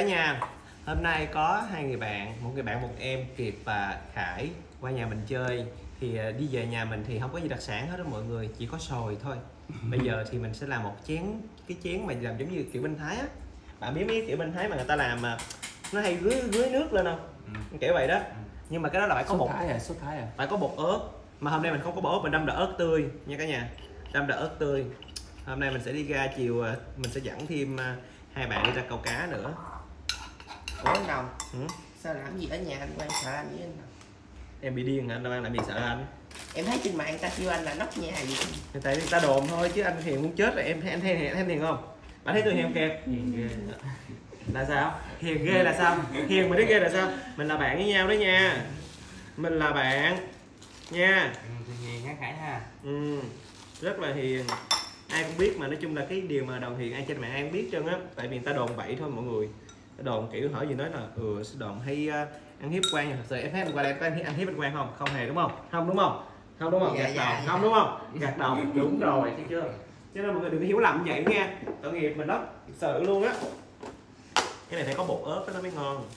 cả nhà. Hôm nay có hai một người bạn một em, Kiệt và Khải qua nhà mình chơi. Thì đi về nhà mình thì không có gì đặc sản hết đó mọi người, chỉ có sồi thôi. Bây giờ thì mình sẽ làm một cái chén mà làm giống như kiểu bên Thái á. Bạn biết mấy kiểu bên Thái mà người ta làm mà nó hay rưới nước lên không? Ừ. Kiểu vậy đó. Ừ. Nhưng mà cái đó là phải có bột Thái à? Phải có bột ớt. Mà hôm nay mình không có bột ớt, mình đâm đợi ớt tươi nha cả nhà. Đâm đợi ớt tươi. Hôm nay mình sẽ đi ra chiều, mình sẽ dẫn thêm hai bạn đi ra câu cá nữa. Ủa anh Đồng, sao làm gì ở nhà anh Quang sợ anh với anh Đồng? Em bị điên hả anh Quang, làm gì sợ anh? Em thấy trên mạng người ta kêu anh là nóc nhà gì. Tại người ta đồn thôi chứ anh hiền muốn chết rồi, em thấy hiền không? Bạn thấy tôi hiền kìa. Là sao? Hiền ghê là sao? Hiền mà thấy ghê là sao? Mình là bạn với nhau đó nha. Mình là bạn nha. Hiền hả Khải ha? Ừ, rất là hiền. Ai cũng biết mà, nói chung là cái điều mà Đồng hiền ai trên mạng ai cũng biết trơn á. Tại vì người ta đồn bậy thôi mọi người. Đồn kiểu hỏi gì nói là đồn hay ăn hiếp Quang. Thật sự em thấy anh qua đây có ăn hiếp anh Quang không? Không hề đúng không? Không đúng không? Không đúng không? Gạt đầu. Không đúng không? Gạt đầu. Đúng rồi, thấy chưa? Cho nên mọi người đừng có hiểu lầm vậy nha. Tội nghiệp mình đó, sự luôn á. Cái này phải có bột ớt nó mới ngon.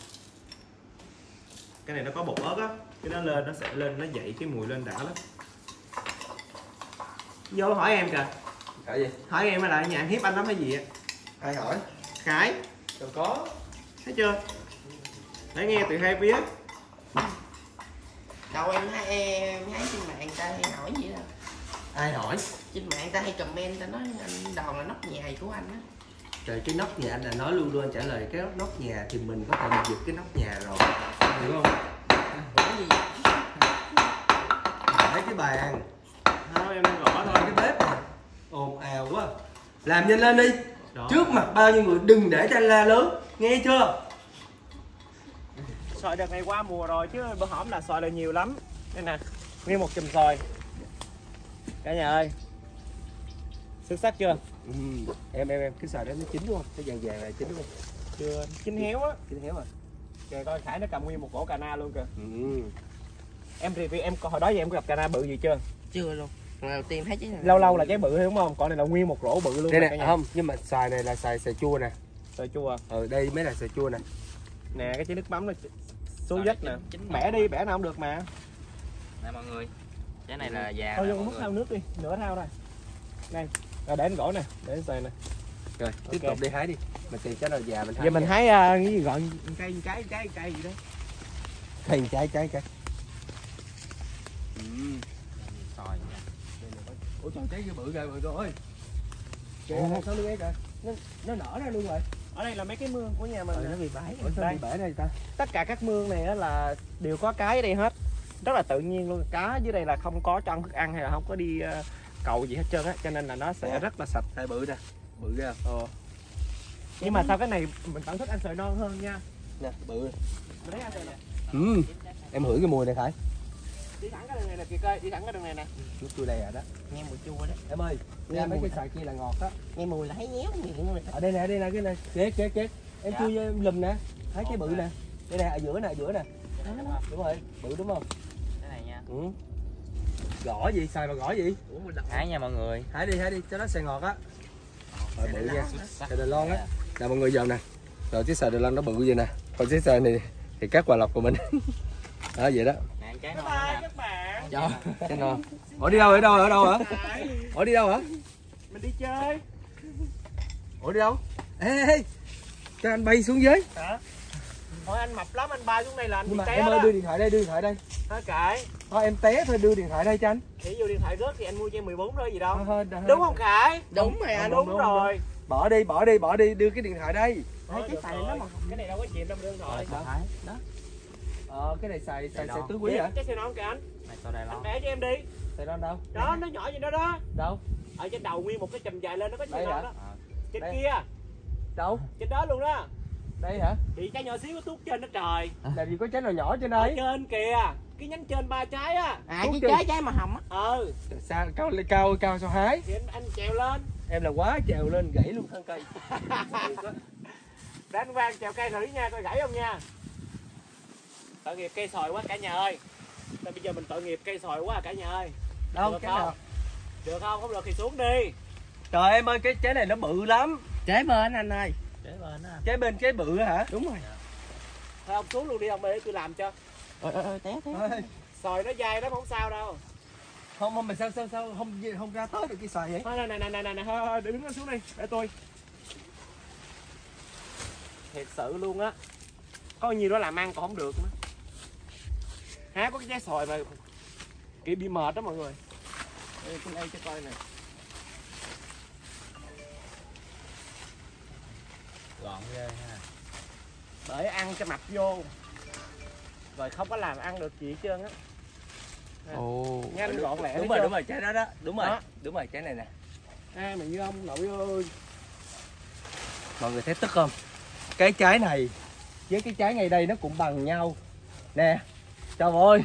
Cái này nó có bột ớt á, cái nó lên nó sẽ lên, nó dậy cái mùi lên đã lắm. Vô hỏi em kìa. Hỏi gì? Hỏi em là nhà ăn hiếp anh lắm hay gì á? Ai hỏi? Khải. Đâu có. Thấy chưa? Để nghe từ hai phía. Đâu em thấy trên mạng ta hay hỏi vậy đâu. Ai hỏi? Trên mạng ta hay comment ta nói anh Đòn là nóc nhà của anh á. Trời, cái nóc nhà anh là nói luôn luôn trả lời cái nóc nhà thì mình có thể mình giật cái nóc nhà rồi. Hiểu không? Để cái bàn. Thôi em gõ thôi, cái bếp này. Ồn ào quá. Làm nhanh lên đi. Đó. Trước mặt bao nhiêu người đừng để ta la lớn, nghe chưa? Sợi đợt này qua mùa rồi chứ bữa hổm là sợi là nhiều lắm. Đây nè, nguyên một chùm sợi. Cả nhà ơi. Xuất sắc chưa? Ừ. Em cái sợi đó nó chín đúng không? Cái vàng vàng này chín đúng không? Chưa, chín héo á. Chín héo rồi. Kìa coi Khải nó cầm nguyên một cổ cà na luôn kìa. Ừ. Em review em hồi đó giờ em có gặp cà na bự gì chưa? Chưa luôn. Đầu tiên thấy chứ lâu là trái bự thôi đúng không? Còn này là nguyên một rổ bự luôn. Đây nè, không, nhưng mà xoài này là xoài chua nè. Xoài chua. Ừ, đây mới là xoài chua nè. Nè cái trái nước mắm nó số vết nè. Bẻ đi, bẻ nào không được mà. Nè mọi người. Trái này là già. Thôi vô múc thao nước đi, nửa thao đây. Đây, rồi để anh gõ nè, để anh xoài nè. Rồi, tiếp tục đi hái đi. Mình tìm trái nào già mình hái. Giờ mình hái cái gì gọi cây gì đó. Thành trái. Xoài. Ủa trời, trái bự rồi mọi người ơi. Sao luôn ấy kìa. Nó nở ra luôn rồi. Ở đây là mấy cái mương của nhà mình. Nó bị bãi. Ủa sao bị bể đây ta? Tất cả các mương này là đều có cá ở đây hết. Rất là tự nhiên luôn. Cá dưới đây là không có cho ăn thức ăn hay là không có đi cầu gì hết trơn á, cho nên là nó sẽ rất là sạch. Tại bự ra. Bự ra. Ờ. Nhưng mà sao cái này mình vẫn thích ăn sợi non hơn nha. Nè, bự. Mình ăn này nè. Em hửi cái mùi này Khải. Đi thẳng cái đường này nè kìa coi, đi thẳng cái đường này nè. Nước chua đây rồi đó. Nghe mùi chua đó. Em ơi, nghe mấy cái sợi kia là ngọt đó. Nghe mùi là thấy nhéo miệng luôn. Ở đây nè, cái này. Chết. Em chui vô lùm nè. Thấy cái bự nè. Đây nè, ở giữa nè. Đúng rồi, bự đúng không? Cái này nha. Ừ. Gõ gì, xài mà gõ gì? Hái nha mọi người. Hái đi, cho nó xài ngọt á. Rồi bự nha. Xài đờ lon á. Nè mọi người dòm nè. Rồi chiếc xài đờ lon nó bự vậy nè. Còn chiếc xài này thì các quà lộc của mình. Đó vậy đó. Bye bye các bạn. Chào. Ủa đi đâu? Ở đâu hả? Ủa đi đâu hả? Mình đi chơi. Ủa đi đâu? Ê, cho anh bay xuống dưới. Hả? Thôi anh mập lắm, anh bay xuống đây là anh bị té. Em ơi, đưa điện thoại đây, Thôi Khải. Thôi em té thôi, đưa điện thoại đây cho anh. Ví dụ điện thoại rớt thì anh mua cho em 14 thôi gì đâu. Đúng không Khải? Đúng rồi anh, đúng rồi. Bỏ đi, đưa cái điện thoại đây. Cái này đâu có chìm trong điện thoại. Đó. Cái này xài tứ quý hả? Cái xài non kìa anh. Anh bẻ cho em đi. Xài non đâu? Đó, nó nhỏ gì đó đó. Đâu? Ở trên đầu nguyên một cái chùm dài lên nó có xài non đó. Trên kia. Đâu? Trên đó luôn đó. Đây hả? Thì trái nhỏ xíu có tuốt trên đó trời. Làm gì có trái nào nhỏ trên đây? Ở trên kìa. Cái nhánh trên ba trái á. À cái trái màu hồng á. Ừ. Sao cao sao hái? Anh trèo lên. Em là quá trèo lên gãy luôn thân cây. Để anh Quang trèo cây thử nha, coi gãy không nha. Tội nghiệp cây sồi quá cả nhà ơi. Bây giờ mình tội nghiệp cây sồi quá cả nhà ơi. Đâu được không? Nào? Được không? Không được thì xuống đi. Trời em ơi, cái trái này nó bự lắm. Trái bên anh ơi. Trái bên. Trái bên trái bự hả? Đúng rồi. Thôi ông xuống luôn đi, ông để tôi làm cho. Ơi té té. Sòi nó dai lắm không sao đâu. Không không, mình sao không ra tới được cái sòi vậy. Thôi này thôi, để đứng nó xuống đi, để tôi. Thiệt sự luôn á. Có nhiều đó làm ăn còn không được nữa. Há có cái trái sòi mà kiểu bị mệt đó mọi người. Đây con đây cho coi nè. Gọn ghê ha. Bởi ăn cho mập vô. Rồi không có làm ăn được gì hết trơn á. Nhanh gọn lẹ. Đúng rồi trái đó đó. Đúng rồi trái này nè. À mà như ông nội ơi. Mọi người thấy tức không? Cái trái này với cái trái ngay đây nó cũng bằng nhau. Nè. Trời ơi.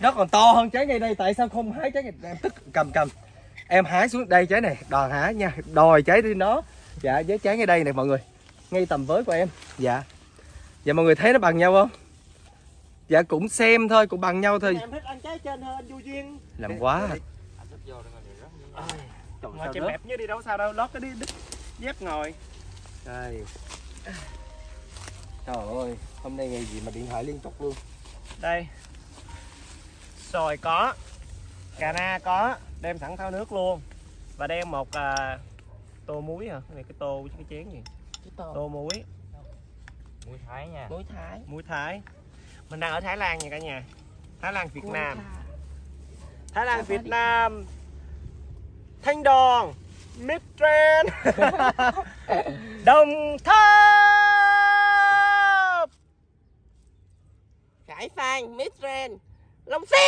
Nó còn to hơn trái ngay đây, tại sao không hái trái ngay đây? Em tức cầm. Em hái xuống đây trái này, đòi hái nha, đòi trái đi nó. Dạ với trái ngay đây nè mọi người. Ngay tầm với của em. Dạ. Dạ mọi người thấy nó bằng nhau không? Dạ cũng xem thôi, cũng bằng nhau thôi. Em thích ăn trái trên hơn, vô duyên. Làm quá. Ngồi chèm bẹp như đi đâu sao đâu, lót cái đi đứt dép ngồi. Đây. Trời ơi, hôm nay ngày gì mà điện thoại liên tục luôn. Đây. Sòi có, cà na có, đem sẵn thao nước luôn. Và đem một tô muối hả? Này cái tô chứ cái chén gì? Tô muối. Muối Thái nha. Muối Thái. Mình đang ở Thái Lan nha cả nhà. Thái Lan Việt Nam. Thanh Đoàn Midtrend Đồng Tháp Khải Phan Midtrend Long Xuyên.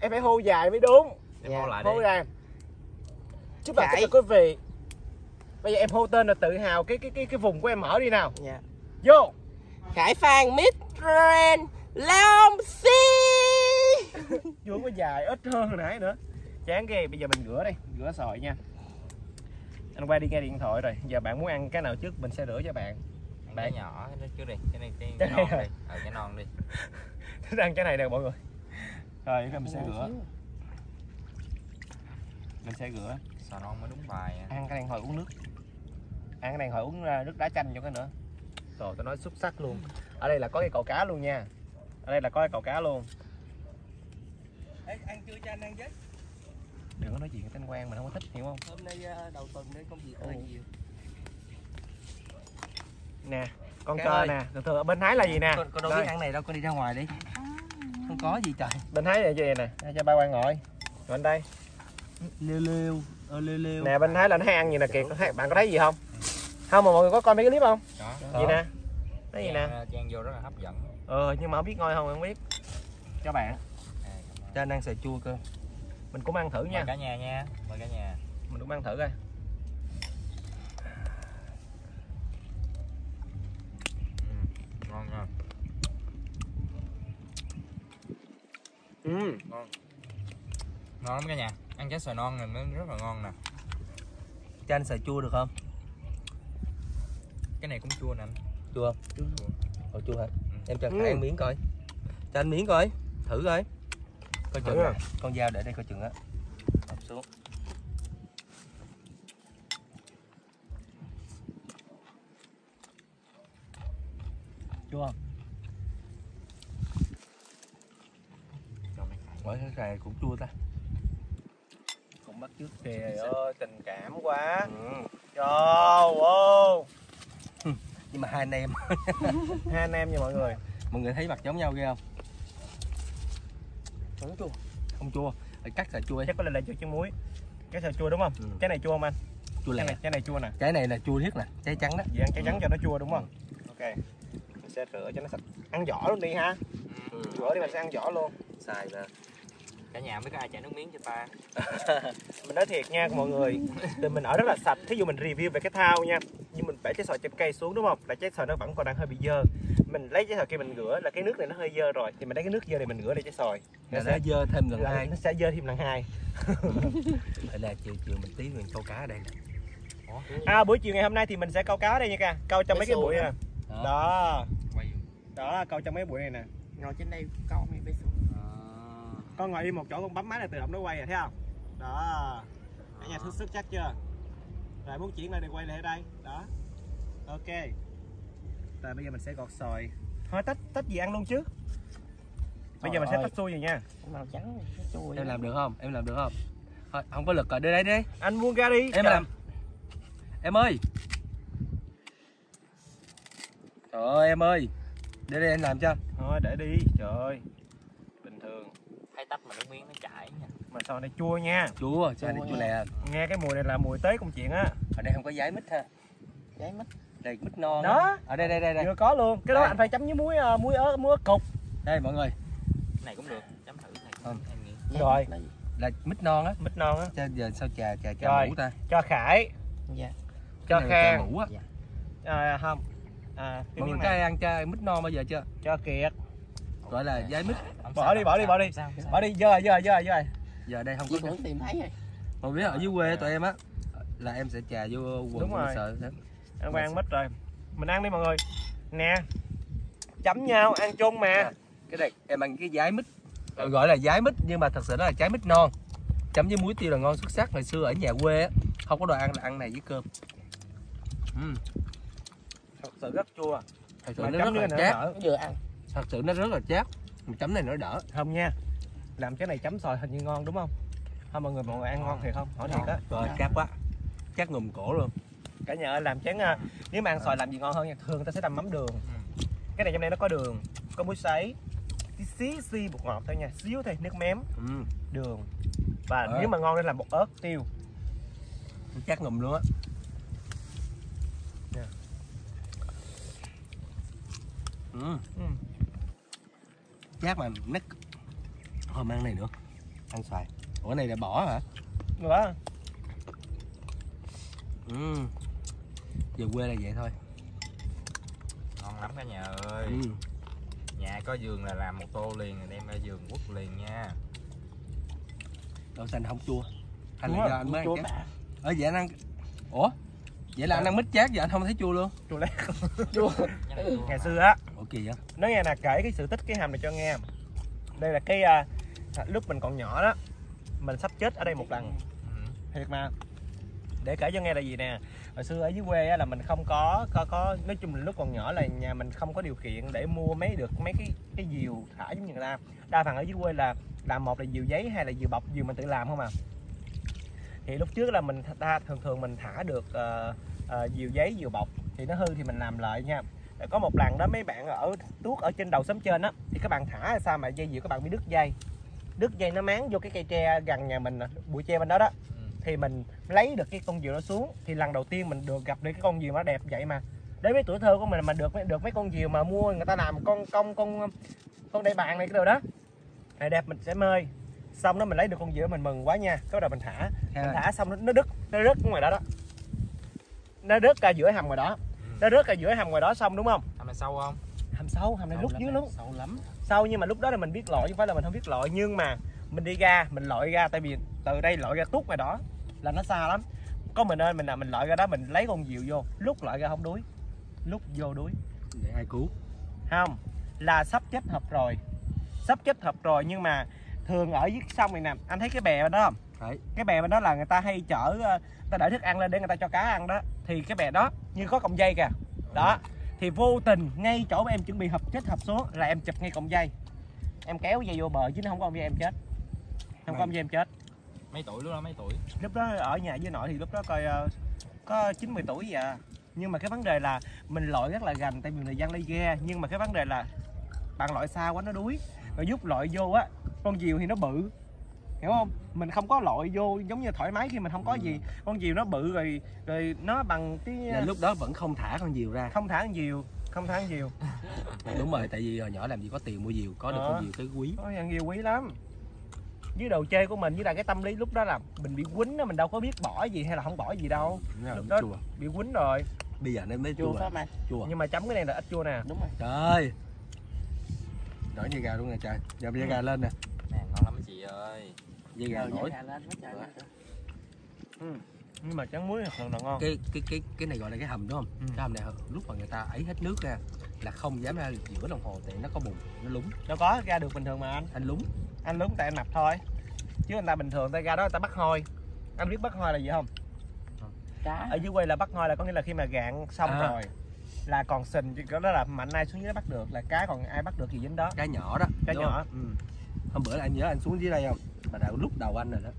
em phải hô dài mới đúng. Em hô lại hô đi. Chúc bạn tất cả quý vị. Bây giờ em hô tên là tự hào cái vùng của em mở đi nào. Dạ. Vô. Khải Phan Midtrend Long Xuyên. Vô có dài ít hơn hồi nãy nữa. Chán ghê. Bây giờ mình rửa đi, rửa sòi nha. Anh quay đi nghe điện thoại rồi. Giờ bạn muốn ăn cái nào trước mình sẽ rửa cho bạn. Bạn nhỏ nó trước đi. Cái non đi. Cái non đi. Thích ăn cái này nè mọi người. Rồi mình sẽ rửa. Sò non mới đúng bài. Ăn cái này hồi uống nước. Nước đá chanh cho cái nữa. Rồi tôi nói xuất sắc luôn. Ở đây là có cái cậu cá luôn nha. Ê, ăn chưa cho anh ăn chứ. Đừng có nói chuyện với Thanh Quang, mình không có thích, hiểu không? Hôm nay đầu tuần nên công việc hơi nhiều. Nè, con cơ nè, thường ở bên Thái là gì nè? Con đâu biết ăn này đâu, con đi ra ngoài đi. Không có gì trời. Bên Thái là gì nè? Để cho ba Quang ngồi bên đây. Liêu. Nè, bên Thái là nó hay ăn gì nè Kiệt, bạn có thấy gì không? Không mà mọi người có coi mấy cái clip không? Đó. Gì nè? Nó gì nè? Trang vô rất là hấp dẫn. Nhưng mà không biết ngon không, không biết. Cho bạn. Cho anh ăn sợi chua cơ. Mình cũng ăn thử nha. Mời cả nhà. Mình cũng ăn thử coi. Ngon nha. Ngon lắm cả nhà. Ăn trái sòi non này nó rất là ngon nè. Cho anh sòi chua được không? Cái này cũng chua nè anh. Chua không? Chua hả? Em cho anh miếng coi. Cho anh miếng coi. Thử coi. Coi chừng nè, con dao để đây coi chừng á. Ập xuống. Chua không? Mỗi cái này cũng chua ta. Cũng bắt trước kìa ơi, tình cảm quá. Trời ơi. Nhưng mà hai anh em. Nha mọi người. Mọi người thấy mặt giống nhau ghê không? Không chua. Phải cắt sợi chua. Chắc có lẽ là chua chứ muối. Cái sợi chua đúng không? Trái này chua không anh? Chua lẹ. Trái này chua nè. Trái này là chua nhất nè. Trái trắng đó. Vậy ăn trái trắng cho nó chua đúng không? Ok. Mình sẽ rửa cho nó sạch. Ăn vỏ luôn đi ha. Rửa đi mình sẽ ăn vỏ luôn. Xài nè. Cả nhà mới có ai chảy nước miếng cho ta. Mình nói thiệt nha mọi người. Thì mình ở rất là sạch. Thí dụ mình review về cái thao nha. Nhưng mình bẻ trái sòi trên cây xuống đúng không? Là trái sòi nó vẫn còn đang hơi bị dơ. Mình lấy trái sòi kia mình rửa là cái nước này nó hơi dơ rồi. Thì mình lấy cái nước dơ này mình rửa lại trái sòi. Nó sẽ dơ thêm lần 2. Nó sẽ dơ thêm lần 2. Vậy là chiều mình tí mình câu cá ở đây. Buổi chiều ngày hôm nay thì mình sẽ câu cá ở đây nha ca. Câu trong mấy cái bụi nè. Đó. Đó, câu trong mấy bụi này nè. Ngồi trên đây câu mấy bé xuống. Con ngồi im một chỗ con bấm máy này tự động nó quay rồi, thấy không? Đó. Cả nhà thức sức chắc chưa? Rồi muốn chuyển lên thì quay lại đây. Đó. Ok. Rồi bây giờ mình sẽ gọt xoài. Thôi tách gì ăn luôn chứ. Bây giờ mình sẽ tách xui rồi nha. Màu trắng xui. Em làm được không? Em làm được không? Thôi, không có lực rồi, đưa đây đi. Anh muốn ra đi. Em làm. Em ơi. Trời ơi em ơi. Để đây em làm cho. Thôi để đi. Trời ơi. Bình thường. Hay tách mà nước miếng nó chảy nha. Mà sao này chua nha. Chua, sao này chua lè. Nghe cái mùi này là mùi tế công chuyện á. Ở đây không có giấy mít ha. Giấy mít. Đây mít non. Đó. Ở đây đây đây đây. Chưa có luôn. Cái đó đây. Anh phải chấm với muối ớt cục. Đây mọi người. Cái này cũng được. Chấm thử này. Không. Em nghĩ. Rồi. Là mít non á. Mít non á. Cho giờ sao chà cho ngủ ta. Cho Khải. Dạ. Cho Khang. Ngủ á. Dạ. À, không. À, mọi người có ai ăn cho mít non bao giờ chưa? Cho Kiệt. Gọi là giấy mít. Bỏ đi. Giờ. Giờ đây không có tưởng tìm thấy rồi. Mà biết ở dưới quê tụi em á là em sẽ chà vô quần mình sợ. Em ăn mít rồi. Mình ăn đi mọi người. Nè. Chấm nhau ăn chung mà. À, cái này em ăn cái giấy mít. Gọi là giấy mít nhưng mà thật sự nó là trái mít non. Chấm với muối tiêu là ngon xuất sắc. Ngày xưa ở nhà quê á không có đồ ăn là ăn này với cơm. Thật sự rất chua. Thật sự nó rất là chát. Vừa ăn. Thật sự nó rất là chát. Mình chấm này nó đỡ. Không nha. Làm cái này chấm xoài hình như ngon đúng không? Không mọi người ăn ngon thiệt không? Hỏi thiệt á. Rồi chát quá. Chát ngùm cổ luôn. Cả nhà ơi, làm chén nếu mà ăn xoài làm gì ngon hơn nha. Thường người ta sẽ làm mắm đường. Cái này trong đây nó có đường, có muối sấy, xí bột ngọt thôi nha, xíu thôi, nước mém, đường. Và nếu mà ngon nên làm bột ớt tiêu. Chát ngùm luôn á. Chát mà nứt. Thôi ăn này nữa. Ăn xoài. Ủa này là bỏ hả? Bỏ. Về quê là vậy thôi. Ngon lắm cả nhà ơi. Nhà có vườn là làm một tô liền rồi đem ra vườn quất liền nha. Đậu xanh không chua. Anh giờ anh mới ăn chát. Ở vậy anh ăn. Ủa? Vậy là anh ăn mít chát giờ anh không thấy chua luôn. Chua lét. Chua. Ngày xưa á. Ủa kỳ vậy? Nói nghe là kể cái sự tích cái hàm này cho nghe. Đây là cái lúc mình còn nhỏ đó, mình sắp chết ở đây một lần. Thiệt mà. Để kể cho nghe là gì nè. Hồi xưa ở dưới quê á, là mình không có nói chung là lúc còn nhỏ là nhà mình không có điều kiện để mua mấy cái diều thả giống như người ta. Đa phần ở dưới quê là làm một là diều giấy hay là diều bọc, diều mình tự làm không à. Thì lúc trước là mình thường mình thả được diều giấy, diều bọc thì nó hư thì mình làm lại nha. Có một lần đó mấy bạn ở tuốt ở trên đầu xóm trên á thì các bạn thả sao mà dây diều các bạn bị đứt dây. Đứt dây nó máng vô cái cây tre gần nhà mình, bụi tre bên đó đó. Thì mình lấy được cái con diều nó xuống thì lần đầu tiên mình được gặp được cái con diều nó đẹp vậy mà. Đến với tuổi thơ của mình mà được mấy con diều mà mua người ta làm con đại bàng này cái đồ đó. Này đẹp mình sẽ mơi. Xong đó mình lấy được con diều mình mừng quá nha. Cái đầu mình thả. Mình thả xong nó đứt ngoài đó đó. Nó đứt ra giữa hầm ngoài đó. Nó rớt ở giữa hầm ngoài đó xong đúng không? Hầm này sâu không? Hầm sâu, hầm này sâu lúc dưới lắm. Sâu lắm. Sâu nhưng mà lúc đó là mình biết lội chứ không phải là mình không biết lội. Nhưng mà mình đi ra, mình lội ra. Tại vì từ đây lội ra tuốt ngoài đó là nó xa lắm. Có mình ơi, mình lội ra đó mình lấy con diều vô. Lúc lội ra không đuối, lúc vô đuối. Vậy ai cứu? Không, là sắp chết hợp rồi. Sắp chết hợp rồi nhưng mà thường ở dưới sông này nè. Anh thấy cái bè bên đó không? Đấy. Cái bè bên đó là người ta hay chở, người ta để thức ăn lên để người ta cho cá ăn đó. Thì cái bè đó như có cọng dây kìa. Đó. Thì vô tình ngay chỗ em chuẩn bị hợp chết hợp số là em chụp ngay cọng dây. Em kéo dây vô bờ chứ nó không có cọng dây em chết. Không có cọng dây em chết. Mấy tuổi lúc đó mấy tuổi? Lúc đó ở nhà với nội thì lúc đó coi có 90 tuổi vậy à. Nhưng mà cái vấn đề là mình lội rất là gành tại vì người dân lấy ghe. Nhưng mà cái vấn đề là bạn lội xa quá nó đuối. Rồi giúp lội vô á, con diều thì nó bự. Hiểu không? Mình không có lội vô giống như thoải mái khi mình không có gì. Con diều nó bự rồi nó bằng cái... Là lúc đó vẫn không thả con diều ra. Không thả con diều. Đúng rồi, tại vì hồi nhỏ làm gì có tiền mua diều, có được con diều cái quý. Có con diều quý lắm. Với đồ chơi của mình với là cái tâm lý lúc đó là mình bị quýnh đó, mình đâu có biết bỏ gì hay là không bỏ gì đâu. Lúc đó chua. Bị quýnh rồi. Bây giờ nó mới chua. Nhưng mà chấm cái này là ít chua nè. Đúng rồi. Trời. Đổi dây gà luôn nè trời. Giờ dây gà lên nè. Nè ngon lắm chị ơi. Dây gà nổi. Nhưng mà tráng muối thật là ngon. Cái này gọi là cái hầm đúng không? Cái hầm này lúc mà người ta ấy hết nước ra là không dám ra giữa đồng hồ tại nó có bùn, nó lúng. Đâu có ra được bình thường mà anh. Anh lúng. anh lúng tay anh mập thôi, chứ người ta bình thường ta ra đó người ta bắt hôi. Anh biết bắt hôi là gì không? Cá. Ở dưới quê là bắt hôi là có nghĩa là khi mà gạn xong rồi là còn sình, đó là mạnh ai xuống dưới đó bắt được là cá, còn ai bắt được gì dính đó. Cá nhỏ đó, cá nhỏ. Hôm bữa là anh nhớ anh xuống dưới đây không? Mà đã lúc đầu anh rồi đó.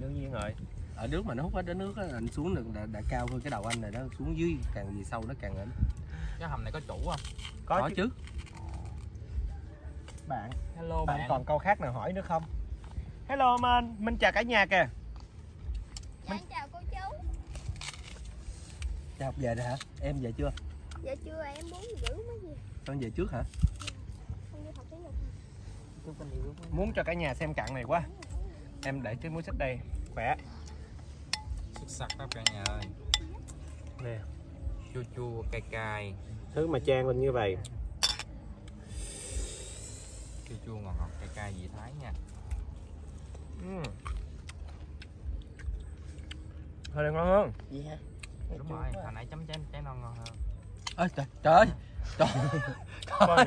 Đương nhiên rồi. Ở nước mà nó hút hết đến nước đó, anh xuống được đã cao hơn cái đầu anh rồi đó, xuống dưới càng về sâu nó càng. Cái hầm này có chủ không? Có chứ. Bạn, hello bạn. Còn câu khác nào hỏi nữa không? Hello mình chào cả nhà kìa. Dạ, mình... chào cô chú. Chào, học về rồi hả? Em về chưa? Dạ chưa, em 4 rưỡi mới về. Con về trước hả? Dạ. Con đi học tiếng Nhật. Muốn cho cả nhà xem cặn này quá. Em để cái muối xích đây, khỏe. Xích sặc đó cả nhà ơi. Nè, chua chua cay cay. Thứ mà trang lên như vậy. Chua chua ngọt ngọt cay cay vị Thái nha. Thôi ngon hơn. Gì hả? Đúng rồi, hồi nãy chấm trái non ngon hơn. Ơi trời trời. Trời.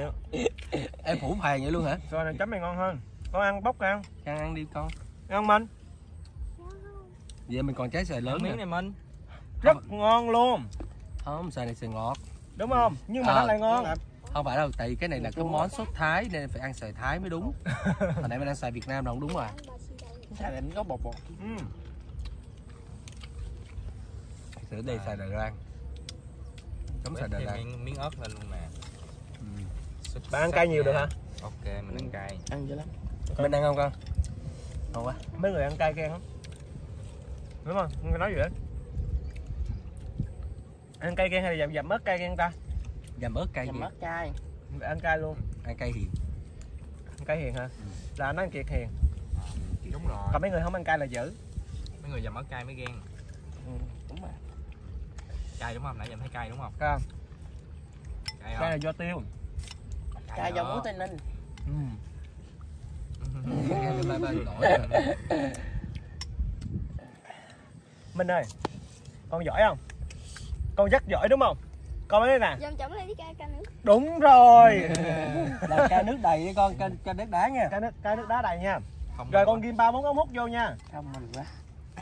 Em phủ phàng vậy luôn hả? Rồi này chấm này ngon hơn. Con ăn bóc ăn. Con ăn đi con. Ăn Minh. Vậy mình còn trái xoài lớn miếng này Minh. Rất ngon luôn. Không, xoài này xoài ngọt. Đúng không? Nhưng mà nó lại ngon. Không phải đâu, tại vì cái này là cái món sốt Thái nên phải ăn xoài Thái mới đúng. Hồi nãy mình ăn xoài Việt Nam đâu không đúng rồi. Xoài này có bột. Sữa đây xài Đài Loan. Chấm xài Đài Loan. Miếng ớt lên luôn nè. Bạn ăn cay nhiều được hả? Ok, mình ăn cay. Ăn dữ lắm. Mình ăn không con? Ngon quá. Mấy người ăn cay khen không? Đúng không? Không có nói gì hết. Ăn cay khen hay là dầm ớt cay khen ta? Dầm ớt cay. Dầm ớt cay. Ăn cay luôn. Ăn cay hiền. Ăn cay hiền hả? Là nó ăn kiệt hiền. Đúng rồi. Còn mấy người không ăn cay là dữ. Mấy người dầm ớt cay mới ghen. Đúng rồi. Cay đúng không? Nãy giờ thấy cay đúng không? Cay. Cay là do tiêu. Cay do muối Tây Ninh. Minh ơi, con giỏi không? Con rất giỏi đúng không? Con mới nè. Đúng rồi. Là ca nước đầy đi con, ca nước đá nha. Ca nước đá đầy nha. Rồi con ghim 3 món ống hút vô nha. Thông minh quá.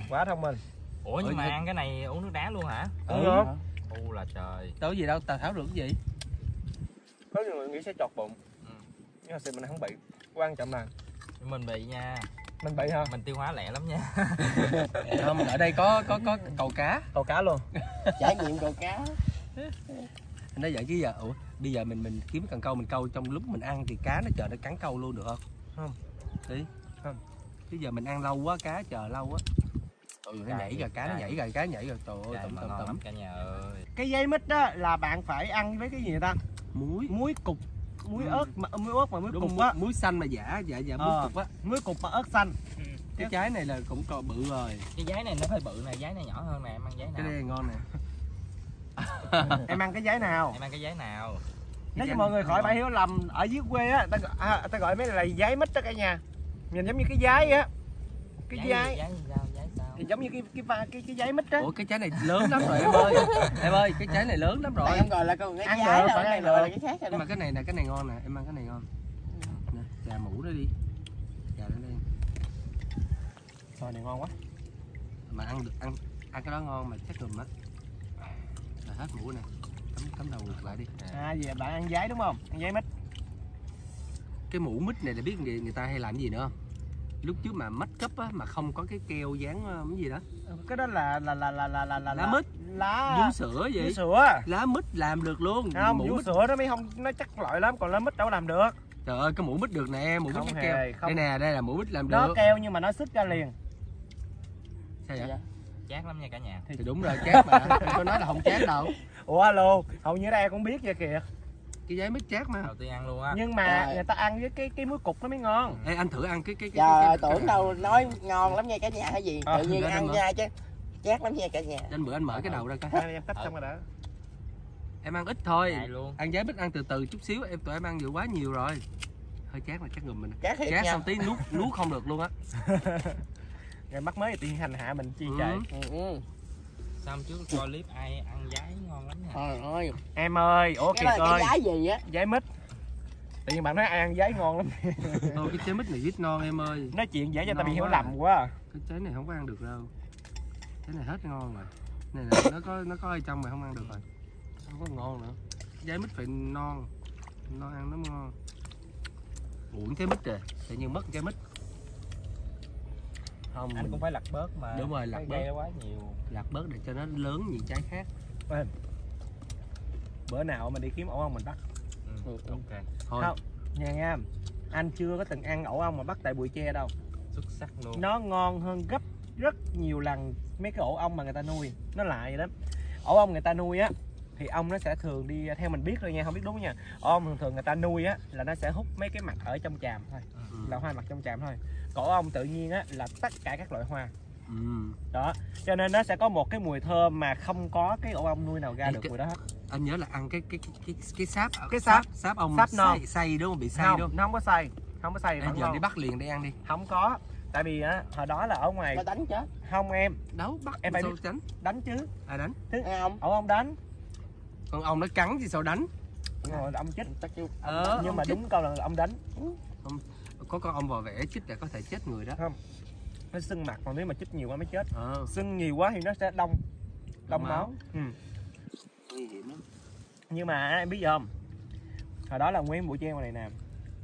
Quá thông minh. Ủa nhưng mà ăn cái này uống nước đá luôn hả? Được. U là trời. Tới gì đâu, Tào Tháo được cái gì? Có người nghĩ sẽ chọt bụng. Nhưng mà mình không bị. Quan trọng là mình bị nha. Mình bị hả? Mình tiêu hóa lẹ lắm nha. Không, ở đây có cầu cá. Cầu cá luôn. Trải nghiệm cầu cá. Anh nói vậy chứ giờ, ủa bây giờ mình kiếm cần câu mình câu trong lúc mình ăn thì cá nó chờ nó cắn câu luôn được không? Không. Đi. Không. Chứ giờ mình ăn lâu quá, cá chờ lâu quá. Nó nhảy rồi, cá nó nhảy rồi, cá nhảy rồi, trời ơi, tụm. Cả nhà ơi. Cái dây mít đó là bạn phải ăn với cái gì người ta? Muối. Muối cục. Muối ớt mà muối cục á, muối xanh mà giả dạ muối cục á, muối cục mà ớt xanh. Cái trái này là cũng còn bự rồi. Cái trái này nó phải bự nè, trái này nhỏ hơn nè, em ăn trái nào? Cái này ngon nè. Em ăn cái trái nào? Em ăn cái trái nào? Nếu như mọi người khỏi phải hiểu lầm, ở dưới quê á ta gọi mấy này là giấy mít đó cả nhà. Nhìn giống như cái giấy á. Cái giấy. Thì giống như cái giấy mít á. Ủa cái trái này lớn lắm rồi em ơi. Em ơi cái trái này lớn lắm rồi. Em rồi là con ăn được, cái này rồi cái khác rồi. Nhưng mà cái này nè, cái này ngon nè, em ăn cái này ngon. Nè, chà mũ đó đi. Chà lên đây. Xoài này ngon quá. Mà ăn được ăn cái đó ngon mà chắc lùm á. Là hết mũ nè. Cắm đầu ngược lại đi. À vậy bạn ăn giấy đúng không? Ăn giấy mít. Cái mũ mít này là biết người ta hay làm gì nữa không? Lúc trước mà mất cấp á mà không có cái keo dán cái gì đó, cái đó là lá mít, lá vú sữa vậy, sữa lá mít làm được luôn không? Mũ mít sữa đó mới không, nó chắc loại lắm, còn lá mít đâu làm được. Trời ơi cái mũ mít được nè em, mũ mít keo đây nè, đây là mũ mít làm được, nó keo nhưng mà nó xích ra liền. Sao vậy? Chát lắm nha cả nhà. Thì đúng rồi chát mà. Tôi nói là không chát đâu. Ủa alo, hầu như đây cũng biết vậy kìa. Cái giấy mít chát mà. Đầu tiên ăn luôn á. Nhưng mà người ta ăn với cái muối cục nó mới ngon. Ê anh thử ăn cái tưởng đâu nói ngon lắm nha cả nhà hay gì. Tự nhiên ăn ra chứ. Chát lắm nha cả nhà. Anh bữa anh mở cái đầu ra coi. Em tách xong rồi đã. Em ăn ít thôi. Ăn giấy mít ăn từ từ chút xíu, em tụi em ăn vừa quá nhiều rồi. Hơi chát mà chắc ngùm mình. Chát xong tí nuốt không được luôn á. Rồi mắc mới thì hành hạ mình chi trời. Xong trước coi clip ai ăn giấy ngon lắm nè. Em ơi, ủa kìa coi. Cái giấy gì á? Giấy mít. Tự nhiên bạn nói ai ăn giấy ngon lắm. Thôi cái trái mít này rất non em ơi. Nói chuyện dễ cho tao bị hiểu lầm quá. Cái trái này không có ăn được đâu. Cái này hết ngon rồi. Này nè, nó có ở trong mà không ăn được rồi. Không có ngon nữa. Trái mít phải non. Non ăn nó ngon. Uổng trái mít rồi, tự nhiên mất trái mít. Không, anh cũng phải lặt bớt mà. Đúng rồi, lặt bớt quá nhiều. Lặt bớt để cho nó lớn như trái khác. Ê, bữa nào mình đi kiếm ổ ong mình bắt. Ừ, ok. Thôi. Không, nha nha. Anh chưa có từng ăn ổ ong mà bắt tại bụi tre đâu. Xuất sắc luôn. Nó ngon hơn gấp rất nhiều lần mấy cái ổ ong mà người ta nuôi. Nó lại vậy đó. Ổ ong người ta nuôi á thì ong nó sẽ thường đi theo mình biết rồi nha, không biết đúng nha. Ổ ong thường thường người ta nuôi á là nó sẽ hút mấy cái mặt ở trong tràm thôi. Ừ. Là hoa mặt trong tràm thôi. Còn ổ ong tự nhiên á là tất cả các loại hoa. Ừ. Đó, cho nên nó sẽ có một cái mùi thơm mà không có cái ổ ong nuôi nào ra được mùi đó hết. Anh nhớ là ăn cái sáp ong xay đúng không? Bị xay đúng không? Nó không có xay, không có xay. Bây giờ đi bắt liền để ăn đi. Không có, tại vì á hồi đó là ở ngoài. Nó đánh chứ? Không em. Đấu bắt em phải biết đánh. Đánh chứ. À đánh. Thứ ong, ổ ong đánh. Còn ong nó cắn thì sao đánh? Rồi ong chích. Nhưng mà đúng câu là ong đánh. Không, có con ong vò vẽ chích là có thể chết người đó. Không. Nó sưng mặt, còn nếu mà chích nhiều quá mới chết. Sưng nhiều quá thì nó sẽ đông máu. Nguy hiểm lắm. Nhưng mà em biết gì không? Hồi đó là nguyên bụi tre ngoài này nè.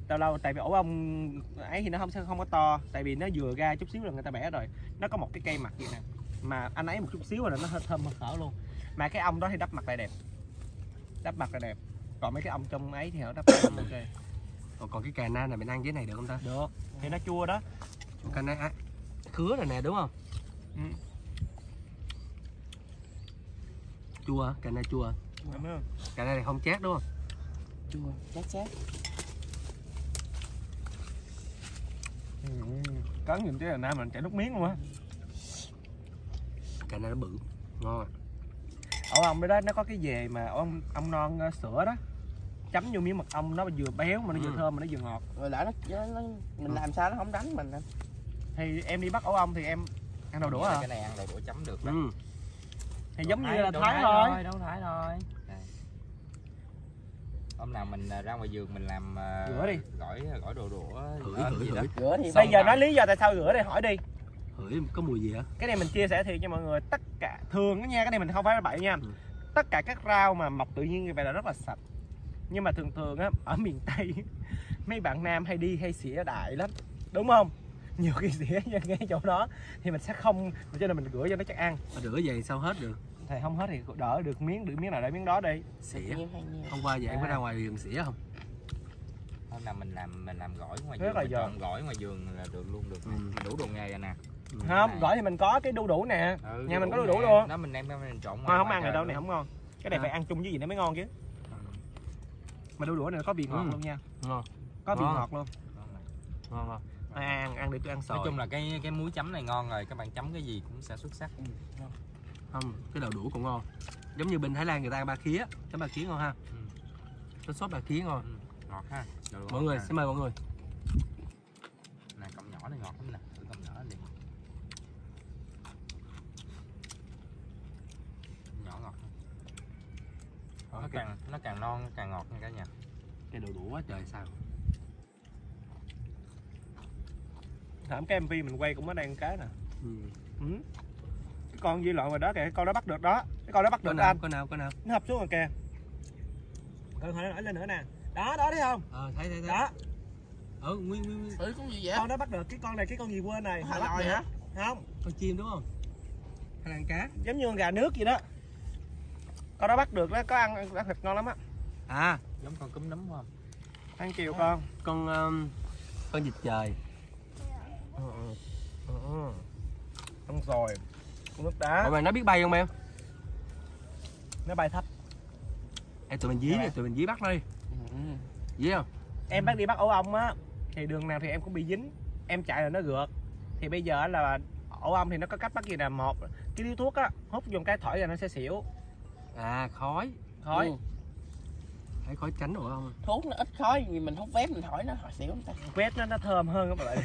Tao lâu tại vì ổ ong ấy thì nó không có to, tại vì nó vừa ra chút xíu là người ta bẻ rồi. Nó có một cái cây mặt vậy nè. Mà anh ấy một chút xíu là nó hơi thơm hơi thở luôn. Mà cái ong đó thì đắp mặt lại đẹp. Đắp mặt lại đẹp. Còn mấy cái ong trong ấy thì họ đắp mặt ok. Còn cái cà na này mình ăn với này được không ta? Được. Thì nó chua đó. Cà na khứa rồi nè đúng không? Ừ. Chua, cà na chua. Cà na này không chát đúng không? Chua, chát. Cắn nhìn thấy là nam mình chảy nước miếng luôn á. Cà na nó bự, ngon. Ổ ong đó nó có cái về mà ong non sữa đó. Chấm vô miếng mật ong nó vừa béo mà nó vừa thơm mà nó vừa ngọt. Rồi đã nó mình làm sao nó không đánh mình. Thì em đi bắt ổ ong thì em ăn đậu đũa hả? Cái này ăn đậu đũa chấm được đó. Thì giống như là thái thôi. Đâu thái thôi. Hôm nào mình ra ngoài vườn mình làm rửa đi. Gỏi đồ đũa gì đó. Rửa thì bây giờ nói lý do tại sao rửa đi, hỏi đi. Hửi có mùi gì hả? Cái này mình chia sẻ thiệt cho mọi người, tất cả thường đó nha, cái này mình không phải bậy nha. Tất cả các rau mà mọc tự nhiên như vậy là rất là sạch. Nhưng mà thường thường á ở miền Tây mấy bạn nam hay đi hay xỉa đại lắm. Đúng không? Nhiều khi xỉa ngay chỗ đó thì mình sẽ không, cho nên mình rửa cho nó chắc ăn. Mà rửa vậy sao hết được? Thì không hết thì đỡ được miếng, được miếng nào để miếng đó đi. Xỉa. Hôm qua vậy em có ra ngoài vườn xỉa không? Hôm nào mình làm gỏi ngoài vườn, mình trộn gỏi ngoài vườn là được luôn được. Đủ đồ nghề rồi nè. Không, gỏi thì mình có cái đu đủ nè. Nhà mình có đu đủ luôn. Đó mình đem mình trộn. Thôi không ăn rồi đâu, này không ngon. Cái này phải ăn chung với gì nó mới ngon chứ. Mà đu đủ này có vị ngọt luôn nha. Ngon. Có vị ngọt luôn. Ngon không? Ăn đi cứ ăn sôi. Nói chung là cái muối chấm này ngon rồi, các bạn chấm cái gì cũng sẽ xuất sắc. Không, cái đậu đũa cũng ngon. Giống như bên Thái Lan người ta ăn ba khía, chấm ba khía ngon ha. Cái sốt ba khía ngon. Ngọt ha. Mọi người, xin mời mọi người. Này cọng nhỏ này ngọt lắm nè, thử cọng nhỏ đi. Nhỏ ngọt. Nó càng non càng ngọt nha cả nhà. Cái đậu đũa quá trời sao. Thảm cái MV mình quay cũng có đang cái nè. Cái con dư lộn rồi đó kìa, cái con đó bắt được đó. Cái con đó bắt được anh. Con nào. Nó hợp xuống rồi kìa. Con hồi nó nổi lên nữa nè. Đó thấy không? Thấy. Đó. Nguyên. Ừ, con gì vậy? Con đó bắt được cái con này, cái con gì quên này. Hồi lòi hả? Không, con chim đúng không? Hay là ăn cá? Giống như con gà nước gì đó. Con đó bắt được đó, có ăn thịt ngon lắm á. À, giống con cúm nấm không? Ăn chiều con. Con vịt trời. Xong rồi con nước đá. Mà nó biết bay không em? Nó bay thấp. Ê, tụi mình dí bắt đi. Dí không? Em bắt đi bắt ổ ong á thì đường nào thì em cũng bị dính. Em chạy là nó rượt. Thì bây giờ là ổ ong thì nó có cách bắt gì nè, một cái điếu thuốc á, hút dùng cái thổi là nó sẽ xỉu. À khói. Thấy khói tránh ổ ong. Thuốc nó ít khói vì mình hút vép mình thổi nó xỉu không ta. Vép nó thơm hơn các bạn.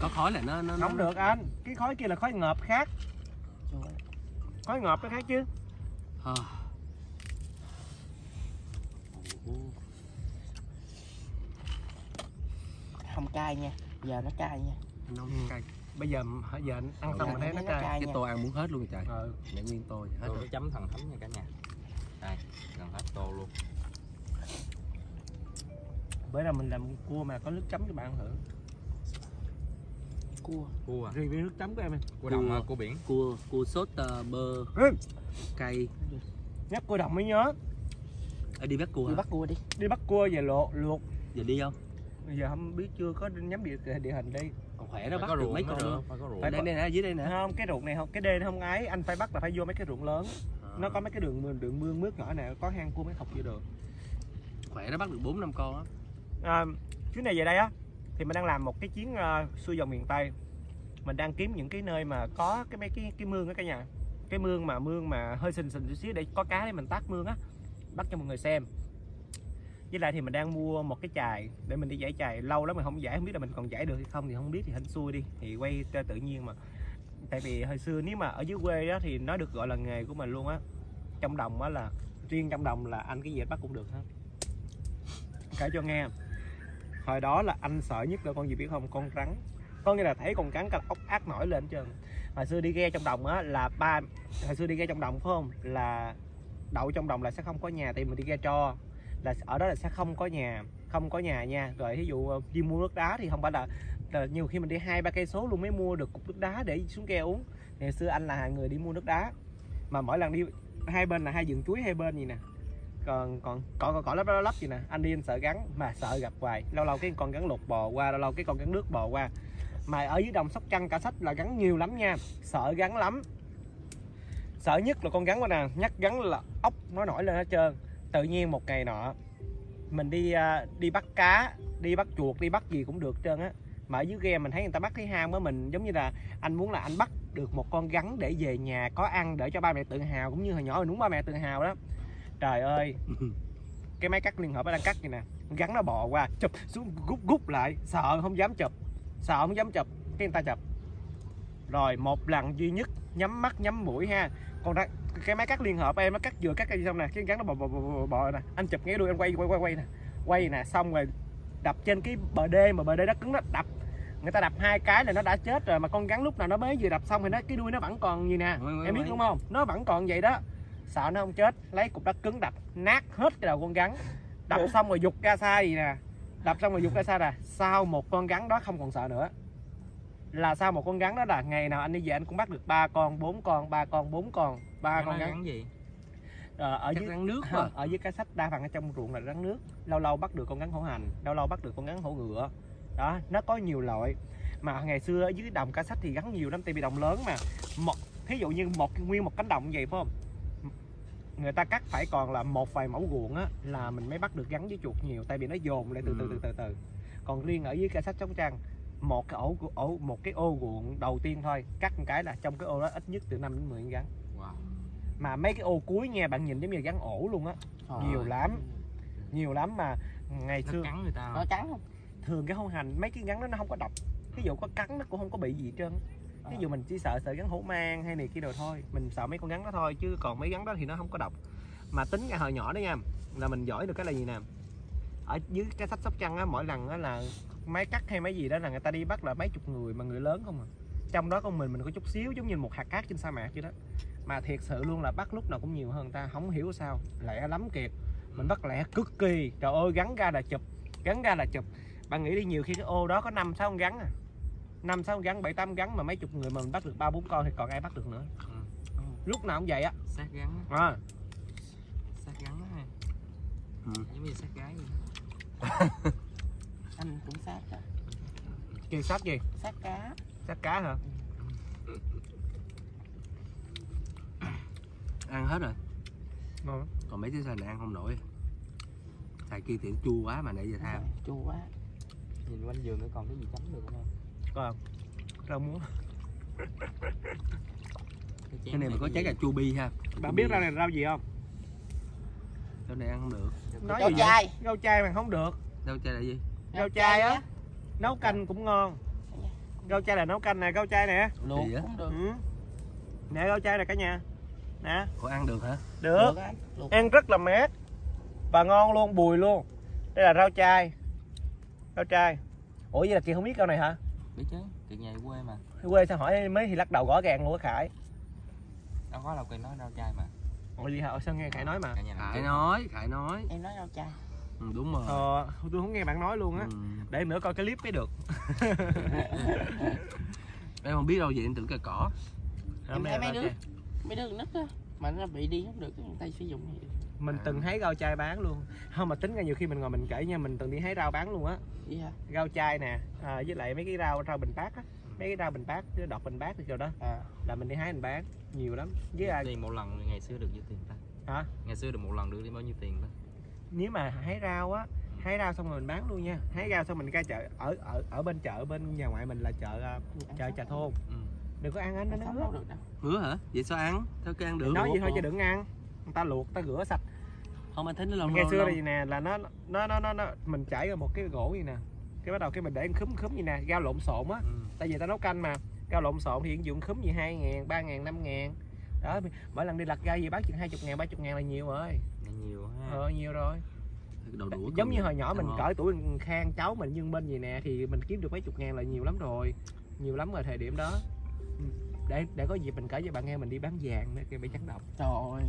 Có khói là nó không được anh. Cái khói kia là khói ngợp khác. Khói ngợp nó khác chứ. không cay nha, giờ nó cay nha. Nó cay. Bây giờ anh ăn xong mình thấy nó cay. Cái tô ăn muốn hết luôn trời. Mẹ nguyên tô hết rồi. Chấm thần thấm nha cả nhà. Đây, gần hết tô luôn. Bữa nào mình làm cua mà có nước chấm các bạn thử. Cua riêng với nước chấm của em. Cua đồng, cua biển, cua sốt bơ cay. Nhắc cua đồng mới nhớ. Đi bắt cua. Đi bắt cua đi. Đi bắt cua về luộc. Giờ đi không? Bây giờ không biết, chưa có nhắm địa hình đi. Còn khỏe đó, bắt có được mấy con luôn. Phải đây nè, dưới đây nè. Không, cái ruộng này không, cái đê nó không ấy, anh phải bắt là phải vô mấy cái ruộng lớn. Nó có mấy cái đường mương mướt nhỏ nè, có hang cua mới học vô được. Khỏe nó bắt được 4-5 con á. Chuyến này về đây á thì mình đang làm một cái chuyến xuôi dòng miền Tây. Mình đang kiếm những cái nơi mà có cái mấy cái mương đó cả nhà. Cái mương mà hơi sình chút xíu để có cá để mình tát mương á, bắt cho mọi người xem. Với lại thì mình đang mua một cái chài để mình đi giải chài, lâu lắm mình không giải, không biết là mình còn giải được hay không thì không biết, thì hên xui đi thì quay tự nhiên mà. Tại vì hồi xưa nếu mà ở dưới quê đó thì nó được gọi là nghề của mình luôn á. Trong đồng á là riêng trong đồng là anh cái gì bắt cũng được hết. Kể cho nghe. Hồi đó là anh sợ nhất là con gì biết không? Con rắn. Có nghĩa là thấy con rắn cặp ốc ác nổi lên hết trơn. Hồi xưa đi ghe trong đồng á là hồi xưa đi ghe trong đồng phải không? Là đậu trong đồng là sẽ không có nhà, tại mình đi ghe tro là ở đó là sẽ không có nhà nha. Rồi ví dụ đi mua nước đá thì không phải là nhiều khi mình đi 2-3 cây số luôn mới mua được cục nước đá để xuống ghe uống. Ngày xưa anh là người đi mua nước đá mà mỗi lần đi hai bên là hai vườn chuối hai bên gì nè. Còn cỏ lấp gì nè, anh đi anh sợ rắn mà sợ gặp hoài, lâu lâu cái con rắn lục bò qua, lâu lâu cái con rắn nước bò qua. Mà ở dưới đồng Sóc Trăng cả sách là rắn nhiều lắm nha, sợ rắn lắm. Sợ nhất là con rắn quá nè, nhắc rắn là ốc nó nổi lên hết trơn. Tự nhiên một ngày nọ mình đi bắt cá, đi bắt chuột, đi bắt gì cũng được hết trơn á. Mà ở dưới ghe mình thấy người ta bắt thấy ham á, mình giống như là anh muốn là anh bắt được một con rắn để về nhà có ăn để cho ba mẹ tự hào, cũng như hồi nhỏ mình đúng ba mẹ tự hào đó. Trời ơi, cái máy cắt liên hợp nó đang cắt vậy nè, rắn nó bò qua chụp xuống gút lại, sợ không dám chụp cái người ta chụp. Rồi một lần duy nhất nhắm mắt nhắm mũi ha, còn cái máy cắt liên hợp em nó cắt vừa cắt cái gì xong nè, cái rắn nó bò nè, anh chụp ngay đuôi anh quay nè, xong rồi đập trên cái bờ đê mà bờ đê đất cứng đó, đập người ta đập 2 cái là nó đã chết rồi, mà con rắn lúc nào nó mới vừa đập xong thì nó cái đuôi nó vẫn còn gì nè, em biết đúng không? Nó vẫn còn vậy đó. Sợ nó không chết, lấy cục đất cứng đập nát hết cái đầu con rắn. Đập xong rồi giục ra xa gì nè. Sau một con rắn đó không còn sợ nữa. Là sau một con rắn đó là ngày nào anh đi về anh cũng bắt được 3 con, 4 con, 3 con rắn gì? Ở dưới rắn nước mà. Ở dưới cái sách đa phần ở trong ruộng là rắn nước. Lâu lâu bắt được con rắn hổ hành, lâu lâu bắt được con rắn hổ ngựa. Đó, nó có nhiều loại. Mà ngày xưa ở dưới đồng cá sách thì rắn nhiều lắm, tại vì đồng lớn mà. Thí dụ như nguyên một cánh đồng như vậy phải không? Người ta cắt phải còn là một vài mẫu ruộng á là mình mới bắt được rắn với chuột nhiều, tại vì nó dồn lại từ từ. Còn riêng ở dưới cây sách Sóc Trăng, một cái ô ruộng đầu tiên thôi, cắt một cái là trong cái ô đó ít nhất từ 5 đến 10 con rắn. Wow. Mà mấy cái ô cuối nha, bạn nhìn giống như rắn ổ luôn á. Nhiều lắm mà ngày xưa nó cắn người ta. Nó cắn không? Thường cái hổ hành mấy cái rắn đó nó không có độc. Ví dụ có cắn nó cũng không có bị gì hết trơn. Ví dụ mình chỉ sợ rắn hổ mang hay này kia đồ thôi. Mình sợ mấy con rắn đó thôi, chứ còn mấy rắn đó thì nó không có độc. Mà tính ra hồi nhỏ đó nha, là mình giỏi được cái là gì nè. Ở dưới cái sách Sóc Trăng á, mỗi lần á là máy cắt hay máy gì đó là người ta đi bắt là mấy chục người mà người lớn không à. Trong đó con mình có chút xíu giống như một hạt cát trên sa mạc vậy đó. Mà thiệt sự luôn là bắt lúc nào cũng nhiều hơn người ta, không hiểu sao. Lẹ lắm kiệt. Mình bắt lẹ cực kỳ. Trời ơi, gắn ra là chụp. Bạn nghĩ đi, nhiều khi cái ô đó có 5-6 con rắn à. 5-6 rắn, 7-8 rắn mà mấy chục người mà mình bắt được 3-4 con thì còn ai bắt được nữa. Lúc nào cũng vậy á. Xác rắn á. Xác rắn á ha. Giống như xác gái vậy. Anh cũng xác á. Kêu xác gì? Xác cá. Xác cá hả? Ăn hết rồi. Ngon. Còn mấy thứ xài này ăn không nổi. Xài kia thì chua quá mà nãy giờ tha. Chua quá. Nhìn quanh vườn nữa còn cái gì chấm được không? Còn rau muống. Cái này mà có trái cà chua bi ha. Bạn biết rau này là rau gì không? Rau này ăn không được. Nói rau chai. Rau chai mà không được. Rau chai là gì? Rau chai á, nấu canh cũng ngon. Rau chai là nấu canh nè, rau chai nè. Luộc cũng được. Nè rau chai nè cả nhà. Nè. Ủa ăn được hả? Được. Ăn rất là mát và ngon luôn, bùi luôn. Đây là rau chai. Ủa vậy là Kiệt không biết câu này hả? Biết chứ, Kiệt nhà quê mà. Quê sao hỏi mấy thì lắc đầu rõ ràng luôn á Khải. Đâu có đâu, Kiệt nói rau chai mà. Ủa gì hả? Sao nghe Khải nói mà? Khải nói. Em nói rau chai. Ừ, đúng rồi. Tôi không nghe bạn nói luôn á. Để em nữa coi cái clip mới được. Em không biết đâu vậy, em tưởng cây cỏ. Em mấy đứa nứt á, mà nó bị đi không được, người ta sử dụng gì. Mình từng hái rau chai bán luôn. Không mà tính ra nhiều khi mình ngồi mình kể nha, mình từng đi hái rau bán luôn á. Rau chai nè, với lại mấy cái rau bình bát á, mấy cái rau bình bát, đọt bình bát rồi đó. Là mình đi hái mình bán nhiều lắm. Với ai tiền một lần ngày xưa được nhiêu tiền ta? Hả? Ngày xưa được một lần được đi bao nhiêu tiền ta? Nếu mà hái rau á, hái rau xong rồi mình bán luôn nha. Hái rau xong mình ra chợ, ở bên chợ bên nhà ngoại mình là chợ Trà Thôn. Đừng có ăn nó ngứa. Ngứa hả? Vậy sao ăn? Sao ăn được? Nói gì thôi chứ đừng ăn. Người ta luộc, người ta rửa sạch. Không anh thấy nó lâu ngày lâu xưa thì nè là nó mình chảy ra một cái gỗ gì nè, cái bắt đầu cái mình để khúm gì nè, rau lộn xộn á. Tại vì ta nấu canh mà rau lộn xộn thì dụng khúm gì 2.000, 3.000, 5.000 đó. Mỗi lần đi lặt rau gì bán chừng 20.000, 30.000 là nhiều rồi. Nhiều ha. Nhiều rồi. Giống như hồi nhỏ mình cỡ tuổi khang cháu mình nhưng bên gì nè thì mình kiếm được mấy chục ngàn là nhiều lắm rồi, nhiều lắm rồi thời điểm đó. Để có dịp mình kể cho bạn nghe mình đi bán vàng nữa kia bị chấn động. Trời ơi.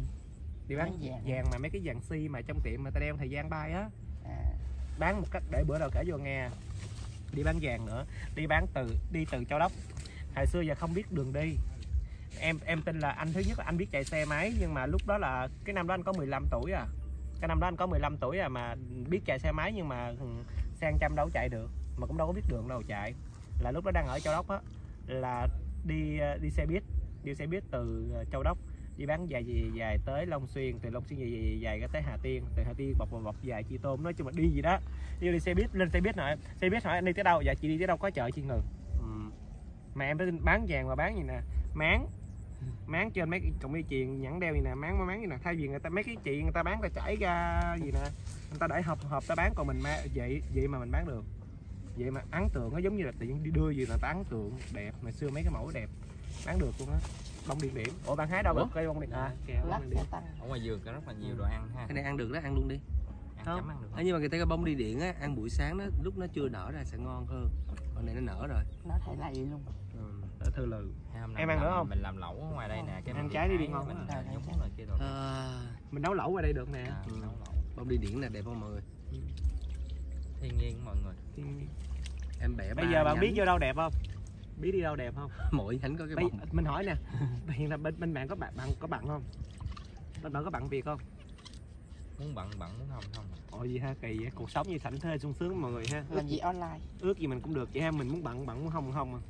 Đi bán vàng mà mấy cái vàng si mà trong tiệm mà ta đeo thời gian bay á. Bán một cách để bữa nào kể vô nghe. Đi bán vàng nữa, đi từ Châu Đốc. Hồi xưa giờ không biết đường đi. Em tin là anh thứ nhất là anh biết chạy xe máy, nhưng mà lúc đó là cái năm đó anh có 15 tuổi à. Cái năm đó anh có 15 tuổi à, mà biết chạy xe máy nhưng mà sang trăm đâu chạy được, mà cũng đâu có biết đường đâu chạy. Là lúc đó đang ở Châu Đốc á, là đi xe buýt từ Châu Đốc đi bán dài tới Long Xuyên, từ Long Xuyên dài cái tới Hà Tiên, từ Hà Tiên bọc dài Chi Tôm, nói chung là đi gì đó. Đi xe buýt lên xe buýt hỏi anh đi tới đâu, dạ chị đi tới đâu có chợ chị ngừng. Mà em bán vàng mà bán gì nè, máng trên mấy cộng dây chuyền nhẫn đeo gì nè, máng gì nè, thay vì người ta mấy cái chuyện người ta bán ta chảy ra gì nè, người ta để hộp ta bán, còn mình vậy mà mình bán được. Vậy mà ấn tượng, nó giống như là tự nhiên đi đưa gì là ta ấn tượng đẹp, ngày xưa mấy cái mẫu đẹp bán được luôn á. Bông điện điểm. Ủa bạn hái đâu được cây bông điện điểm? Ở ngoài vườn có rất là nhiều đồ ăn ha. Cái này ăn được đó, ăn luôn đi. Không. Nhưng mà người ta cái bông đi điện á, ăn buổi sáng nó lúc nó chưa nở ra sẽ ngon hơn. Còn này nó nở rồi. Nó thấy là gì luôn. Nó thơ lừ. Em ăn nữa không? Mình làm lẩu ở ngoài đây nè, cái ăn trái đi điện ngon. Mình nấu lẩu ngoài đây được nè. Bông đi điện là đẹp không mọi người? Thiên nhiên mọi người. Em bẻ bây giờ bạn nhánh. Biết vô đâu đẹp không? Biết đi đâu đẹp không? Mỗi nhánh có cái bông. Mình hỏi nè, hiện là bên bạn có bạn không? Bên bạn có bạn việc không? Muốn bạn muốn không? Ôi gì ha, kỳ vậy, cuộc sống như thảnh thơi sung sướng mọi người ha. Làm gì online? Ước gì mình cũng được vậy ha, mình muốn bạn muốn không.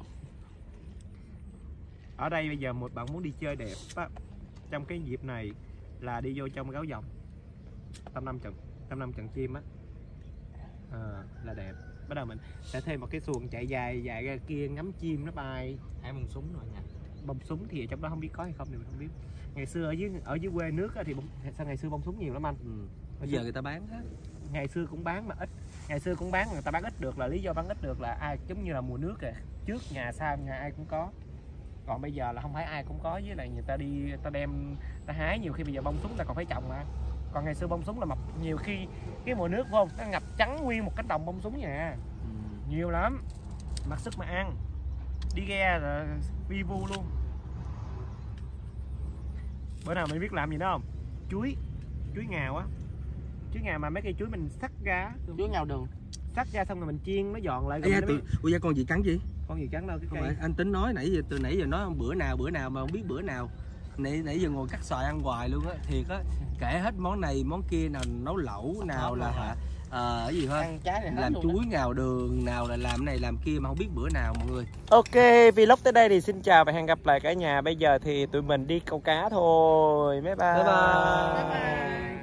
Ở đây bây giờ một bạn muốn đi chơi đẹp á, trong cái dịp này là đi vô trong gáo dòng Tam Năm Trận Chim á. Là đẹp. Bắt đầu mình sẽ thêm một cái xuồng chạy dài ra kia ngắm chim nó bay. Hai bông súng rồi nha. Bông súng thì ở trong đó không biết có hay không thì mình không biết. Ngày xưa ở dưới quê nước thì ngày xưa bông súng nhiều lắm anh. Bây giờ người ta bán hết. Ngày xưa cũng bán mà ít. Ngày xưa cũng bán, người ta bán ít được là lý do bán ít được là ai giống như là mùa nước kìa. Trước nhà sau nhà ai cũng có. Còn bây giờ là không phải ai cũng có, với lại người ta đi ta hái, nhiều khi bây giờ bông súng ta còn phải trồng mà. Còn ngày xưa bông súng là mọc, nhiều khi cái mùa nước phải không, nó ngập trắng nguyên một cánh đồng bông súng nha. Nhiều lắm, mặc sức mà ăn, đi ghe là vi vu luôn. Bữa nào mình biết làm gì nữa không? Chuối ngào á, chuối ngào mà mấy cây chuối mình sắt ra, chuối ngào đường, sắt ra xong rồi mình chiên nó giòn lại. Ủa da con gì cắn gì? Con gì cắn đâu cái cây. Không phải, anh tính nói từ nãy giờ nói không bữa nào mà không biết bữa nào. Nãy giờ ngồi cắt xoài ăn hoài luôn á, thiệt á, kể hết món này món kia, nào nấu lẩu, nào là cái gì hơn làm chuối ngào đường, nào là làm này làm kia mà không biết bữa nào mọi người. Ok, vlog tới đây thì xin chào và hẹn gặp lại cả nhà. Bây giờ thì tụi mình đi câu cá thôi. Bye bye.